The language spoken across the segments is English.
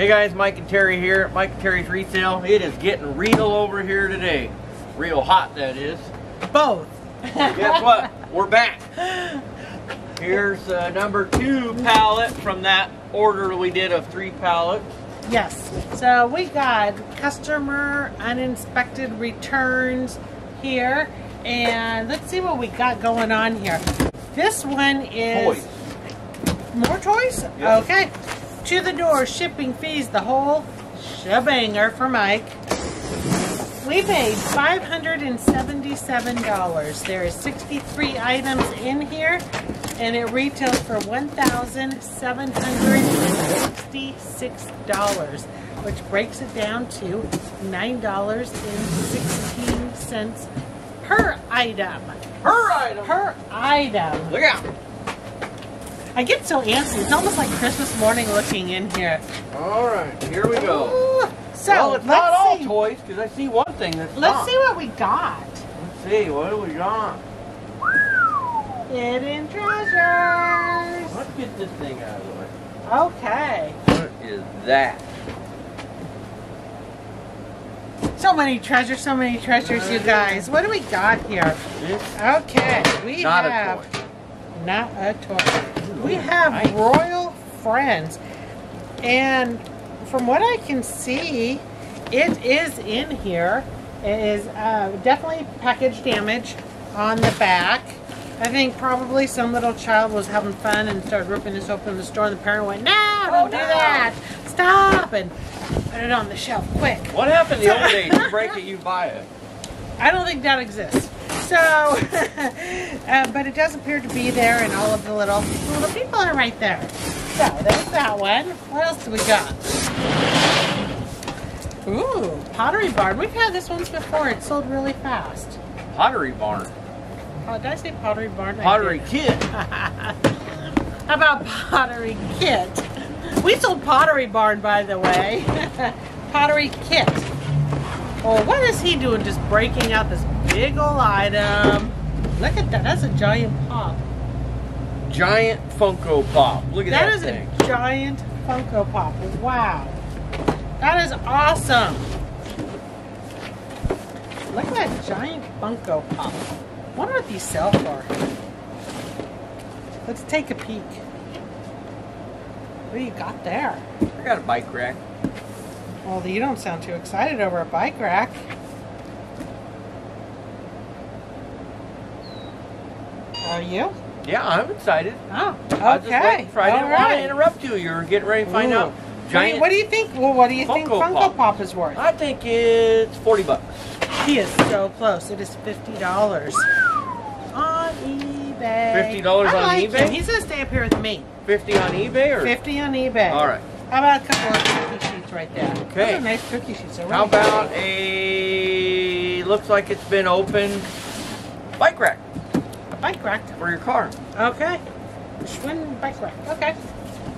Hey guys, Mike and Terry here. Mike and Terry's Resale. It is getting real over here today. Real hot, that is. Both. Guess what? We're back. Here's number 2 pallet from that order we did of 3 pallets. Yes. So we got customer uninspected returns here. And let's see what we got going on here. This one is... Toys. More toys? Yes. Okay. To the door, shipping fees, the whole shebanger for Mike. We paid $577. There is 63 items in here, and it retails for $1,766, which breaks it down to $9.16 per item. Per item. Per item. Look out! I get so antsy. It's almost like Christmas morning looking in here. All right, here we go. Ooh. So well, it's not all toys, because I see one thing that's not. Let's see what we got. Let's see, what do we got? Hidden treasures. Let's get this thing out of the way. Okay. What is that? So many treasures, you guys. What do we got here? Okay, we not have... A toy. Not a toy. We have nice. Royal Friends. And... From what I can see, it is in here. It is definitely package damage on the back. I think probably some little child was having fun and started ripping this open in the store, and the parent went, "No, don't do that! Stop!" and put it on the shelf quick. What happened the old days? You break it, you buy it. I don't think that exists. So, but it does appear to be there, and all of the little people are right there. So there's that one. What else do we got? Ooh, Pottery Barn. We've had this once before. It sold really fast. Pottery Barn. Oh, did I say Pottery Barn? Pottery Kit. How about Pottery Kit? We sold Pottery Barn, by the way. Pottery Kit. Oh, what is he doing? Just breaking out this big old item. Look at that. That's a giant pop. Giant Funko Pop. Look at that thing. That is a giant Funko Pop. Wow. That is awesome. Look at that giant Funko Pop. I wonder what these sell for. Let's take a peek. What do you got there? I got a bike rack. Well, you don't sound too excited over a bike rack. Are you? Yeah, I'm excited. Oh, okay. I just waited for, I didn't want to interrupt you. You were getting ready to find out. Giant. What do you think? Well, what do you think Funko Pop is worth? I think it's $40. He is so close. It is $50 on eBay. $50 on eBay? He's gonna stay up here with me. 50 on eBay or? 50 on eBay. All right. How about a couple of cookie sheets right there? Okay. Those are nice cookie sheets. How about a? Looks like it's been opened. Bike rack. Bike rack for your car. Okay. Schwinn bike rack. Okay.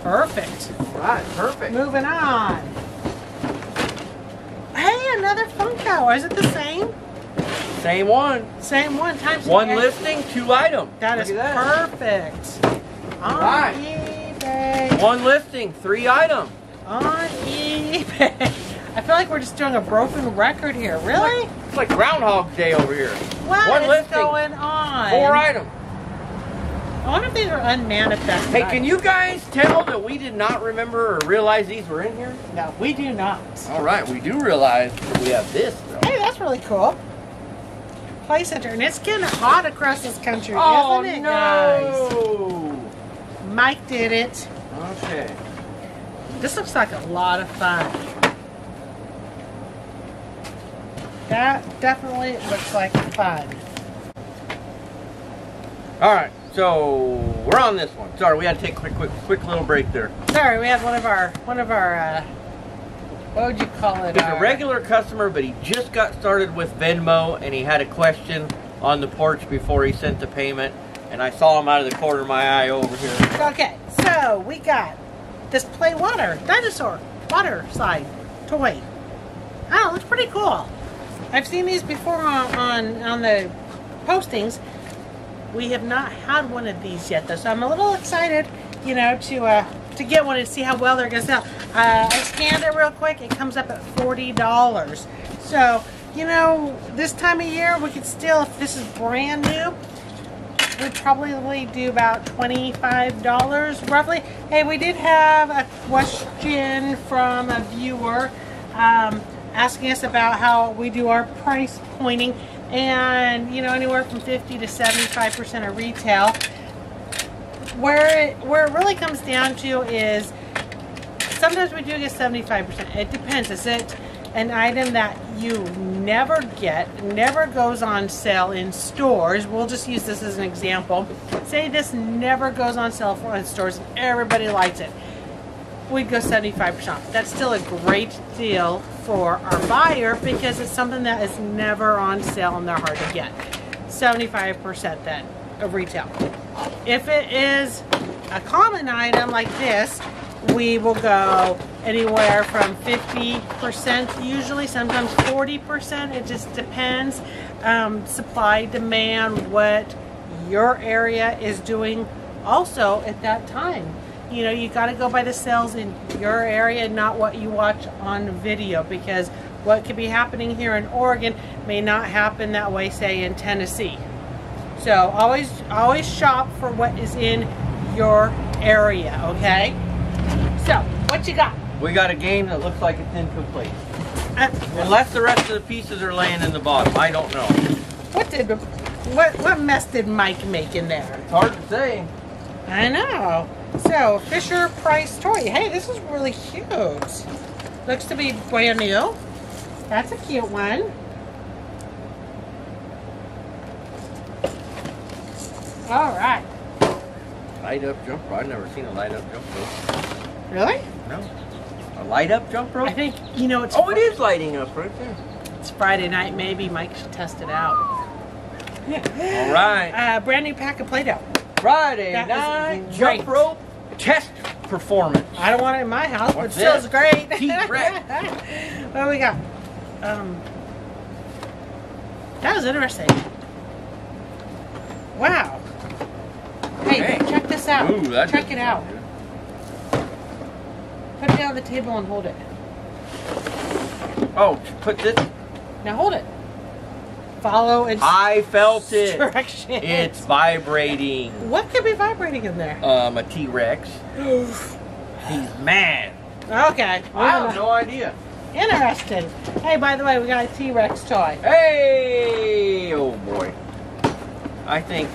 Perfect. All right. Perfect. Moving on. Hey, another Funko. Is it the same? Same one. Same one. Times one listing, 2 items. That is perfect. On eBay. One listing, 3 items. On eBay. I feel like we're just doing a broken record here. Really? It's like Groundhog Day over here. What is going on? 4 items. I wonder if these are unmanifested. Hey, can you guys tell that we did not remember or realize these were in here? No, we do not. All right, we do realize that we have this, though. Hey, that's really cool. Play Center. And it's getting hot across this country, isn't it, guys? Mike did it. Okay. This looks like a lot of fun. That definitely looks like fun. All right, so we're on this one. Sorry, we had to take a quick little break there. Sorry, we had one of our what would you call it? He's a regular customer, but he just got started with Venmo, and he had a question on the porch before he sent the payment, and I saw him out of the corner of my eye over here. Okay, so we got this play water dinosaur water slide toy. Oh, it looks pretty cool. I've seen these before on the postings. We have not had one of these yet, though, so I'm a little excited, you know, to get one and see how well they're going to sell. I scanned it real quick. It comes up at $40. So, you know, this time of year, we could still, if this is brand new, we'd probably do about $25 roughly. Hey, we did have a question from a viewer asking us about how we do our price pointing, and you know, anywhere from 50 to 75% of retail. Where it really comes down to is sometimes we do get 75%. It depends. Is it an item that you never get, never goes on sale in stores? We'll just use this as an example. Say this never goes on sale in stores and everybody likes it. We'd go 75% off. That's still a great deal for our buyer because it's something that is never on sale and they're hard to get. 75% then of retail. If it is a common item like this, we will go anywhere from 50%, usually sometimes 40%. It just depends. Supply, demand, what your area is doing also at that time. You know, you got to go by the sales in your area, not what you watch on video, because what could be happening here in Oregon may not happen that way, say, in Tennessee. So always shop for what is in your area, okay? So, what you got? We got a game that looks like it's incomplete. Unless the rest of the pieces are laying in the bottom, I don't know. What mess did Mike make in there? It's hard to say. I know. So, Fisher Price toy. Hey, this is really cute. Looks to be brand new. That's a cute one. All right. Light up jump rope. I've never seen a light up jump rope. Really? No. A light up jump rope? I think, you know, it's... Oh, it is lighting up right there. It's Friday night. Maybe Mike should test it out. Yeah. All right. Brand new pack of Play-Doh. Friday that night jump rope test performance. I don't want it in my house, but still it's great. What do we got? That was interesting. Wow. Hey, okay. Check this out. Ooh, check it out. Good. Put it down on the table and hold it. Oh, put this. Now hold it. Follow its I felt it. Directions. It's vibrating. What could be vibrating in there? A T-Rex. He's mad. Okay. I have no idea. Interesting. Hey, by the way, we got a T-Rex toy. Hey! Oh, boy. I think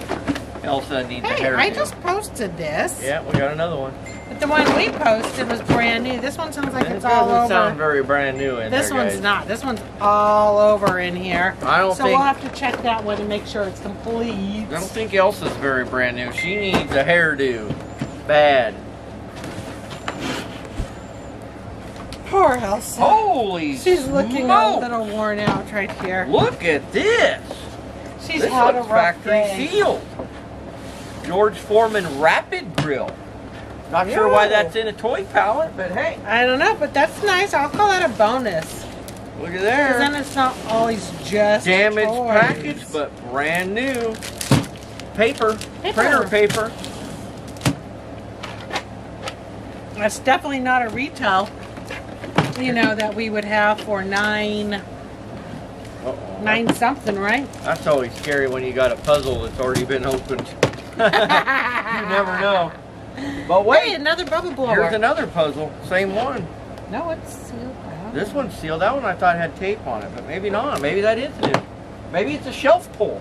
Elsa needs a haircut. Hey, I just posted this. Yeah, we got another one. But the one we posted was brand new. This one sounds like it's all over. It doesn't sound very brand new in there, guys. This one's not. This one's all over in here. I don't think... So we'll have to check that one and make sure it's complete. I don't think Elsa's very brand new. She needs a hairdo. Bad. Poor Elsa. Holy smokes. She's looking a little worn out right here. Look at this. She's had a rough factory sealed. George Foreman Rapid Grill. Not sure why that's in a toy palette, but hey. I don't know, but that's nice. I'll call that a bonus. Look at there. Because then it's not always just damaged toys. Package, but brand new. Paper. Printer paper. That's definitely not a retail, you know, that we would have for nine something, right? That's always scary when you got a puzzle that's already been opened. You never know. But wait, hey, another bubble blower. Here's another puzzle. Same one. No, it's sealed. This one's sealed. That one I thought had tape on it, but maybe not. Maybe that is new. Maybe it's a shelf pull.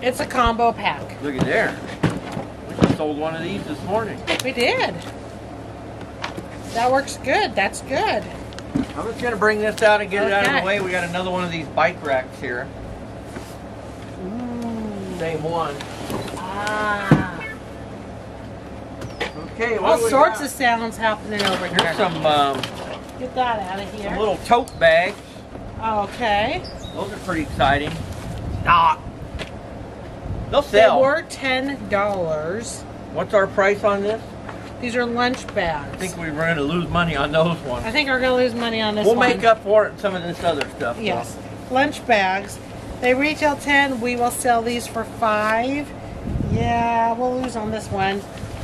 It's a combo pack. Look at there. We just sold one of these this morning. We did. That works good. That's good. I'm just going to bring this out and get it out of the way. We got another one of these bike racks here. Ooh. Same one. Okay, all sorts of sounds happening over here. Here's some, get that out of here. Some little tote bags. Okay. Those are pretty exciting. They'll sell. They were $10. What's our price on this? These are lunch bags. I think we're going to lose money on those ones. I think we're going to lose money on this one. We'll make up for it in some of this other stuff. Yes. Though. Lunch bags. They retail $10. We will sell these for $5. Yeah, we'll lose on this one.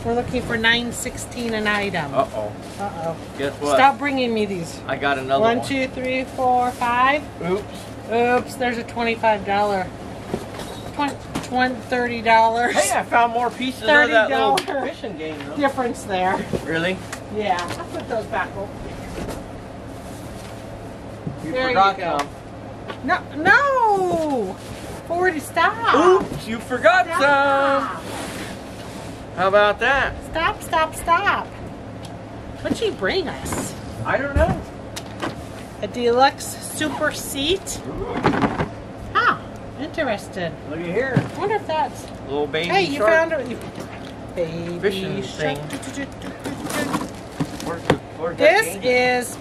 We're looking for $9.16 an item. Uh-oh. Uh-oh. Guess what? Stop bringing me these. I got another one. 1, 2, 3, 4, 5. Oops. Oops, there's a $25. $30. Hey, I found more pieces of that little fishing game, though. Difference there. Really? Yeah. I'll put those back over. You forgot some. No, no! Forty, stop! Oops, you forgot some! How about that? Stop, stop, stop. What'd she bring us? I don't know. A deluxe super seat. Huh, interested. Look at here. I wonder if that's... Little baby shark. Hey, you found a baby fishing thing. This is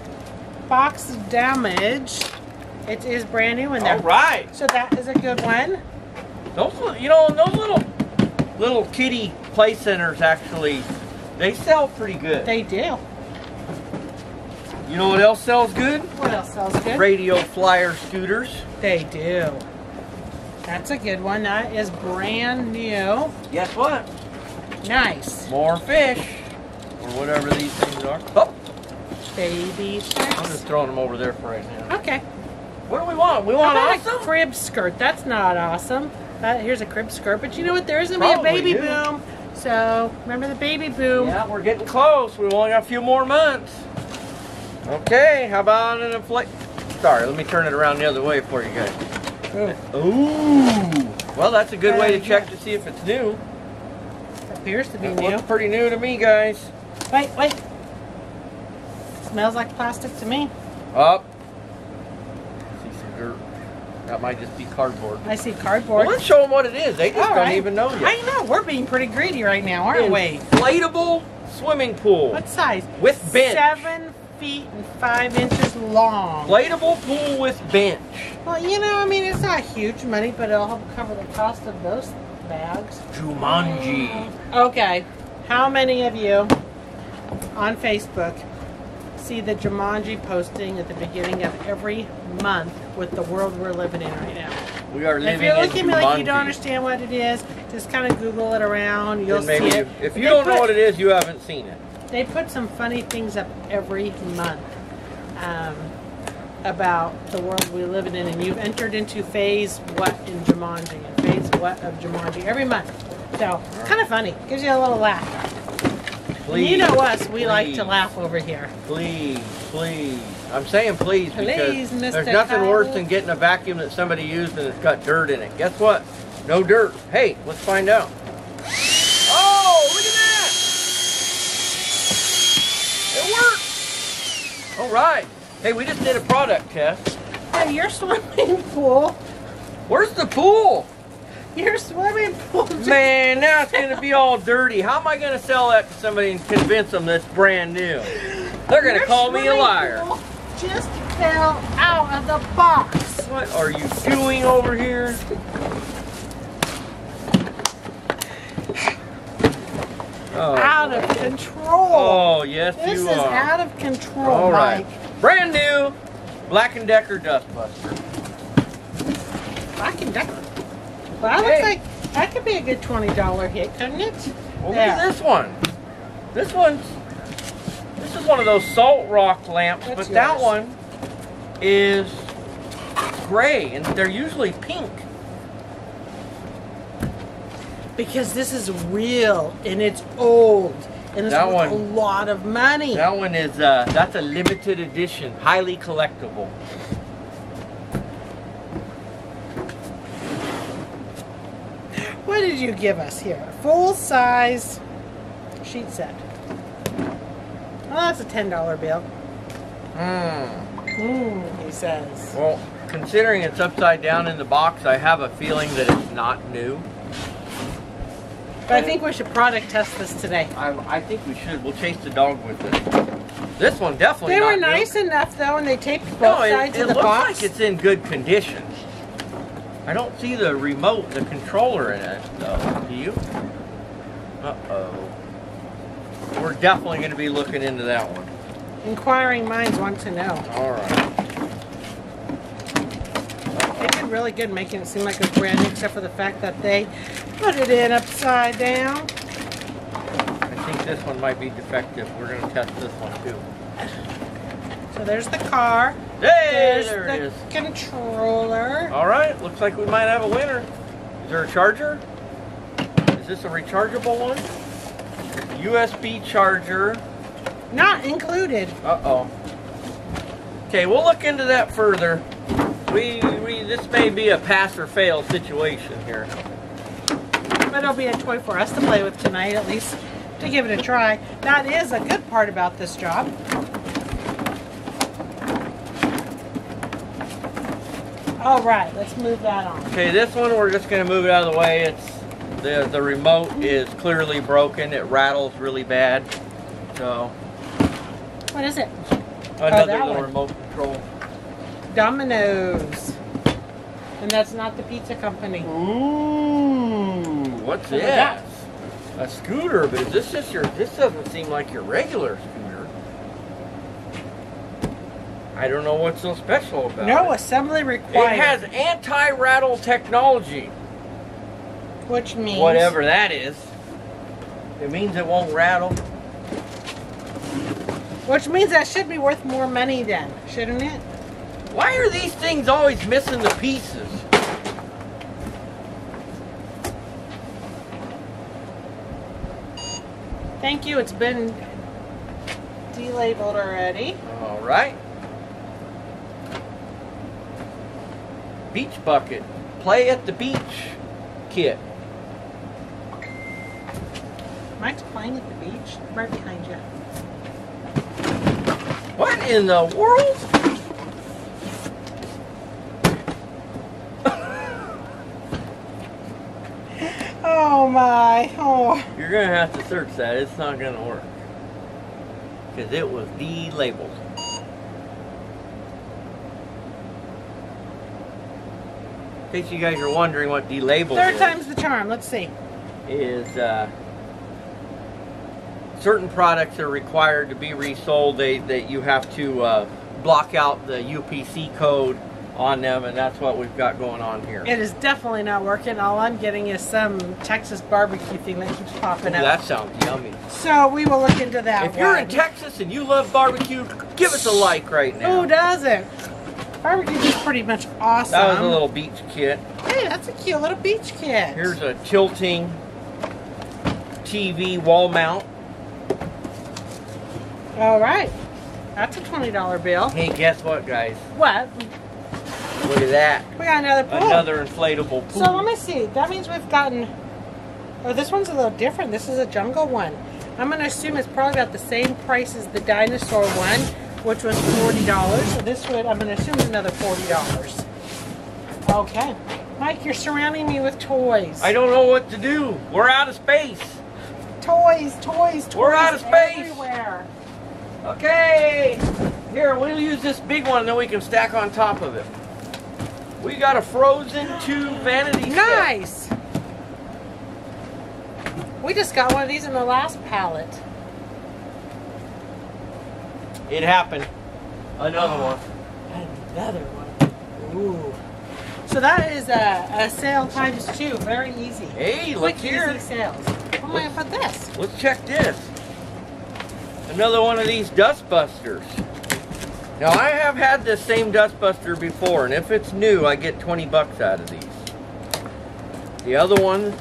box damage. It is brand new in there. All right. So that is a good one. Those, you know, those little kitty play centers actually, they sell pretty good. They do. You know what else sells good? What else sells good? Radio Flyer scooters. They do. That's a good one. That is brand new. Guess what? Nice. More fish, or whatever these things are. Oh. Baby sharks. I'm just throwing them over there for right now. Okay. What do we want? We want a crib skirt. That's not awesome. Here's a crib skirt, but you know what? There isn't going to be a baby boom. So remember the baby boom. Yeah, we're getting close. We've only got a few more months. Okay, how about an inflate? Sorry, let me turn it around the other way for you guys. Ooh. Well, that's a good way to check to see if it's new. It appears to be new. It looks pretty new to me, guys. Wait, wait. It smells like plastic to me. Up. That might just be cardboard. I see cardboard. Well, let's show them what it is. They just don't even know yet. I know. We're being pretty greedy right now, aren't we? Inflatable swimming pool. What size? With bench. 7 feet and 5 inches long. Inflatable pool with bench. Well, you know, I mean, it's not huge money, but it'll help cover the cost of those bags. Jumanji. Okay. How many of you on Facebook see the Jumanji posting at the beginning of every month with the world we're living in right now? We are living in Jumanji. If you're looking at me like you don't understand what it is, just kind of Google it around. You'll see it. If you don't know what it is, you haven't seen it. They put some funny things up every month about the world we're living in, and you've entered into phase what in Jumanji and phase what of Jumanji every month. So it's kind of funny. Gives you a little laugh. Please, you know us, we like to laugh over here. Please, please. I'm saying please because there's nothing worse than getting a vacuum that somebody used and it's got dirt in it. Guess what? No dirt. Hey, let's find out. Oh, look at that! It worked! All right. Hey, we just did a product test. Hey, your swimming pool. Where's the pool? Your swimming pool. Man, now it's going to be all dirty. How am I going to sell that to somebody and convince them that's brand new? They're going to call me a liar. Your swimming pool just fell out of the box. What are you doing over here? Oh, out of control. Oh, yes you are. This is out of control, all right. Mike. Brand new Black and Decker Dustbuster. Black and Decker? Well, that looks like that could be a good $20 hit, couldn't it? Well, look at this one. This one's, this is one of those salt rock lamps, but that one is gray, and they're usually pink. Because this is real, and it's old, and it's worth a lot of money. That one is, that's a limited edition, highly collectible. What did you give us here? Full-size sheet set. Well, that's a $10 bill. He says. Well, considering it's upside down in the box, I have a feeling that it's not new. But I think we should product test this today. I think we should. We'll chase the dog with it. This one definitely not new. They were nice enough, though, and they taped both sides of the box. It looks like it's in good condition. I don't see the remote, the controller in it, though. Do you? Uh-oh. We're definitely going to be looking into that one. Inquiring minds want to know. All right. They did really good making it seem like it's brand new, except for the fact that they put it in upside down. This one might be defective. We're going to test this one too. So there's the car. Hey, there it is. Controller. All right, looks like we might have a winner. Is there a charger? Is this a rechargeable one? USB charger. Not included. Uh-oh. Okay, we'll look into that further. This may be a pass or fail situation here. But it'll be a toy for us to play with tonight, at least to give it a try. That is a good part about this job. All right, let's move that on. Okay, this one we're just going to move it out of the way. It's the remote is clearly broken. It rattles really bad. So what is it? Another little remote control. Domino's. And that's not the pizza company. Ooh, what's that? A scooter, but is this just your? This doesn't seem like your regular scooter. I don't know what's so special about it. No assembly required. It has anti-rattle technology. Which means? Whatever that is. It means it won't rattle. Which means that should be worth more money then, shouldn't it? Why are these things always missing the pieces? Thank you, it's been delabeled already. All right. Beach bucket, play at the beach kit. Mike's playing at the beach, right behind you. What in the world? Oh my. Oh. You're going to have to search that. It's not going to work. Because it was delabeled. In case you guys are wondering what delabeled is. Third time's the charm. Let's see. Is... certain products are required to be resold. That you have to block out the UPC code on them, and that's what we've got going on here. It is definitely not working. All I'm getting is some Texas barbecue thing that keeps popping up. That sounds yummy. So we will look into that. If you're in Texas and you love barbecue, give us a like right now. Who doesn't? Barbecue is pretty much awesome. That was a little beach kit. Hey, that's a cute little beach kit. Here's a tilting TV wall mount. All right, that's a $20 bill. Hey, guess what, guys? What? Look at that. We got another pool. Another inflatable pool. So let me see. That means we've gotten... Oh, this one's a little different. This is a jungle one. I'm going to assume it's probably about the same price as the dinosaur one, which was $40. So this would, I'm going to assume, is another $40. Okay. Mike, you're surrounding me with toys. I don't know what to do. We're out of space. Toys, toys, toys. We're out of space. Everywhere. Okay, here, we'll use this big one and then we can stack on top of it. We got a Frozen 2 vanity set. Nice! We just got one of these in the last pallet. It happened. Another one. Another one. Ooh. So that is a sale times 2. Very easy. Hey, look here. Easy sales. What am I gonna put this? Let's check this. Another one of these dustbusters. Now I have had this same dustbuster before, and if it's new, I get 20 bucks out of these. The other one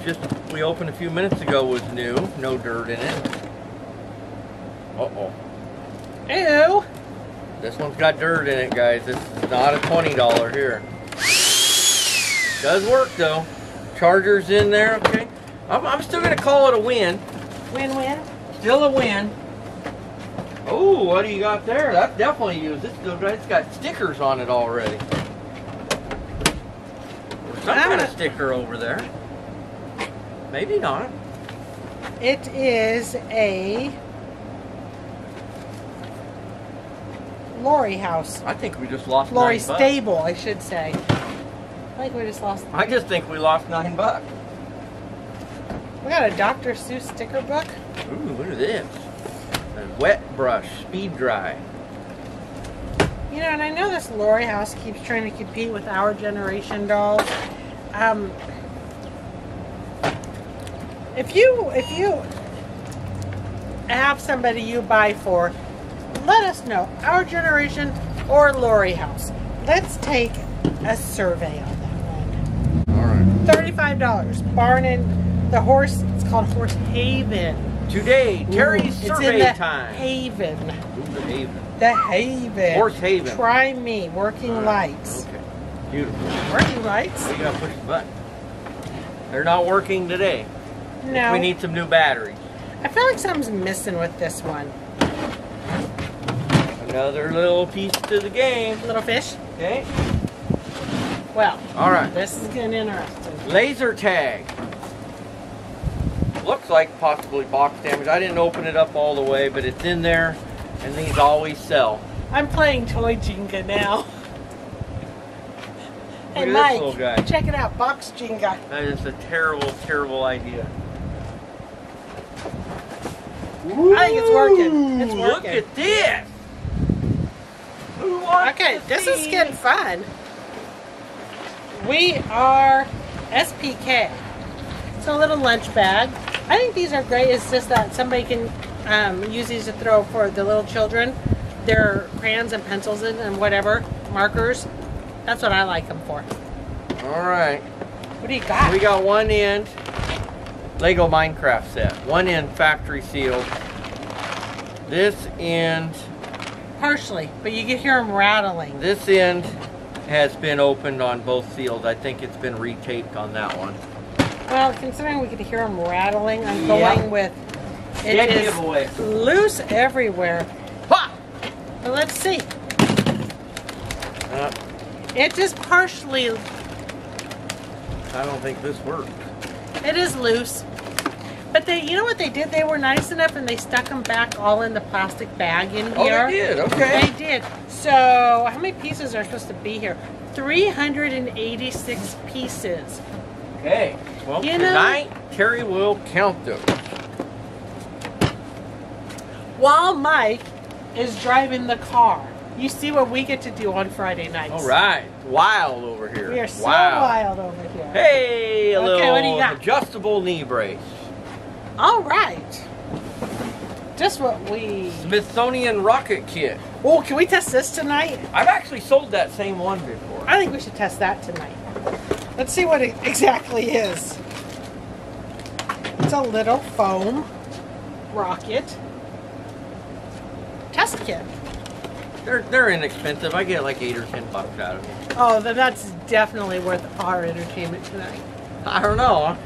we opened a few minutes ago was new, no dirt in it. Ew. This one's got dirt in it, guys. This is not a $20 here. Does work though. Charger's in there, okay. I'm still gonna call it a win. Win-win. Still a win. Oh, what do you got there? That's definitely used. It's got stickers on it already. There's some kind of sticker over there. Maybe not. It is a Lori House. I think we just lost Lori Stable, I should say. I think we just lost. I just think we lost $9. We got a Dr. Seuss sticker book. Ooh, what is this? A wet brush, speed dry. You know, and I know this Lori House keeps trying to compete with our generation dolls. If you have somebody you buy for, let us know. Our generation or Lori House. Let's take a survey on that one. All right. $35. Barn and the horse. It's called Horse Haven. Today, Terry's survey time. Haven. Ooh, the Haven. The Haven. Horse Haven. Try me. Working lights. Okay. Beautiful. Working lights. You gotta push the button. They're not working today. No. We need some new batteries. I feel like something's missing with this one. Another little piece to the game. Little fish. Okay. Well. All right. This is getting interesting. Laser tag. Looks like possibly box damage. I didn't open it up all the way, but it's in there, and these always sell. I'm playing toy Jenga now. Hey Mike, guy. Check it out, box Jenga. That is a terrible, terrible idea. Ooh, I think it's working. It's working. Look at this. Who wants to see? This is getting fun. We are SPK. It's a little lunch bag. I think these are great. It's just that somebody can use these to throw for the little children. Their crayons and pencils and whatever, markers. That's what I like them for. All right. What do you got? We got one end Lego Minecraft set. One end factory sealed. This end... partially, but you can hear them rattling. This end has been opened on both seals. I think it's been retaped on that one. Well, considering we could hear them rattling, I'm going with... it is loose everywhere. Ha! Well, let's see. It is partially... I don't think this works. It is loose. But they, you know what they did? They were nice enough and they stuck them back all in the plastic bag in here. Oh, they did? Okay. They did. So, how many pieces are supposed to be here? 386 pieces. Okay. Well, you tonight, Terry will count them. While Mike is driving the car. You see what we get to do on Friday nights. All right. Wild over here. We are so wild over here. Hey, a little adjustable knee brace. All right. Just what we... Smithsonian Rocket Kit. Oh, can we test this tonight? I've actually sold that same one before. I think we should test that tonight. Let's see what it exactly is. It's a little foam rocket test kit. They're inexpensive. I get like $8 or $10 out of it. Oh, then that's definitely worth our entertainment tonight. I don't know.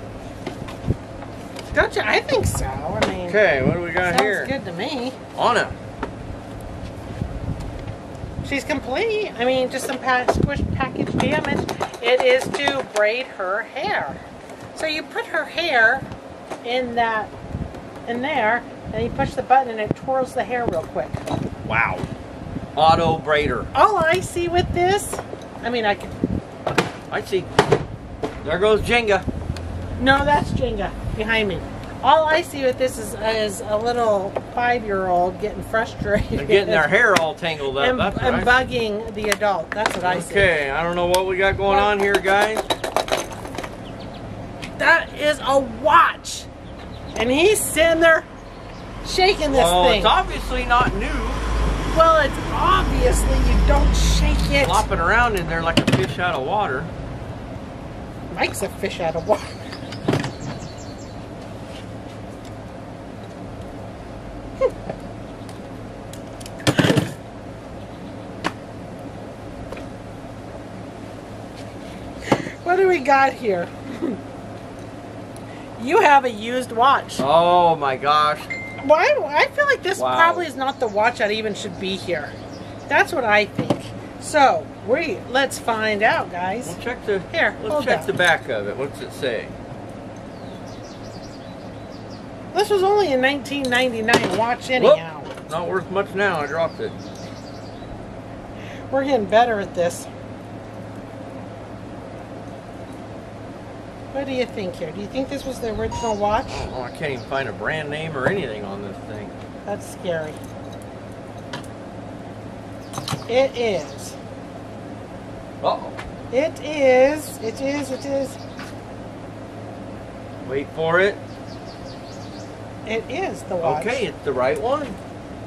Don't you? I think so. I mean. Okay, what do we got here? Sounds good to me. Anna. She's complete. I mean, just some squished package damage. It is to braid her hair. So you put her hair in that, in there, and you push the button, and it twirls the hair real quick. Wow. Auto braider. All I see with this, I mean, I see. There goes Jenga. No, that's Jenga behind me. All I see with this is a little 5-year-old getting frustrated. They're getting their hair all tangled up. And, bugging the adult. That's what I see. Okay, I don't know what we got going on here, guys. That is a watch. And he's sitting there shaking this thing. It's obviously not new. Well, it's obviously you don't shake it. Flopping around in there like a fish out of water. Mike's a fish out of water. What do we got here? You have a used watch. Oh my gosh. Why? I feel like this probably is not the watch that even should be here. That's what I think. So let's find out, guys. We'll check the Let's check the back of it. What's it say? This was only a $19.99 watch anyhow. Whoop, not worth much now. I dropped it. We're getting better at this. What do you think here? Do you think this was the original watch? Oh, I can't even find a brand name or anything on this thing. That's scary. It is. Uh-oh. It is. It is. It is. Wait for it. It is the watch. Okay, it's the right one.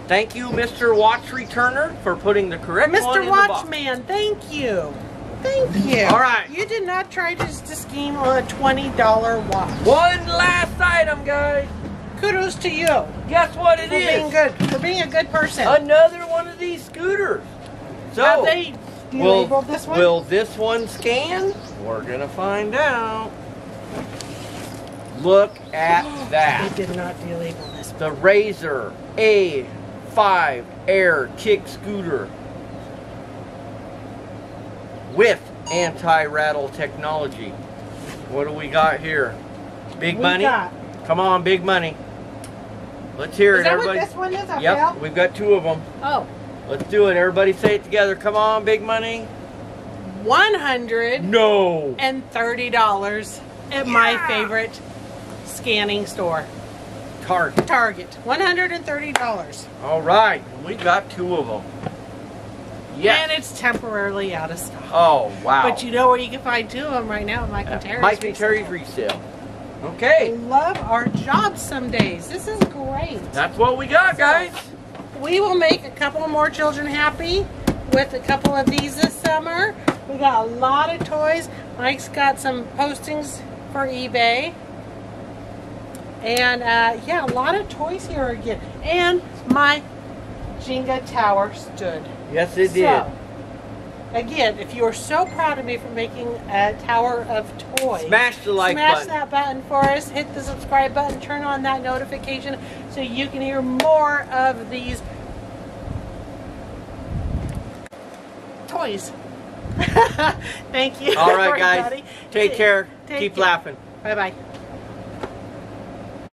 Thank you, Mr. Watch Returner, for putting the correct one in the box. Mr. Watchman, thank you. Thank you. All right. You did not try just to scheme on a $20 watch. One last item, guys. Kudos to you. Guess what it is? For being a good person. Another one of these scooters. So, have they labeled this one? Will this one scan? We're going to find out. Look at that. They did not delabel this one. The Razor A5 Air Kick Scooter with anti-rattle technology. What do we got here? Big money? Come on, big money. Let's hear it, everybody. Is that what this one is? Yep, we've got two of them. Oh. Let's do it. Everybody say it together. Come on, big money. $130. No. At my favorite scanning store. Target. Target. $130. All right. We got two of them. Yes. And it's temporarily out of stock. Oh, wow. But you know where you can find two of them right now at Mike and Terry's. Mike and Terry's resale. Okay. We love our job some days. This is great. That's what we got, guys. We will make a couple more children happy with a couple of these this summer. We got a lot of toys. Mike's got some postings for eBay. And yeah, a lot of toys here again. And my Jenga tower stood. Yes, it did. Again, if you are so proud of me for making a tower of toys, smash the like button. Smash that button for us. Hit the subscribe button. Turn on that notification so you can hear more of these toys. Thank you. All right, guys. Take care. Keep laughing. Bye-bye.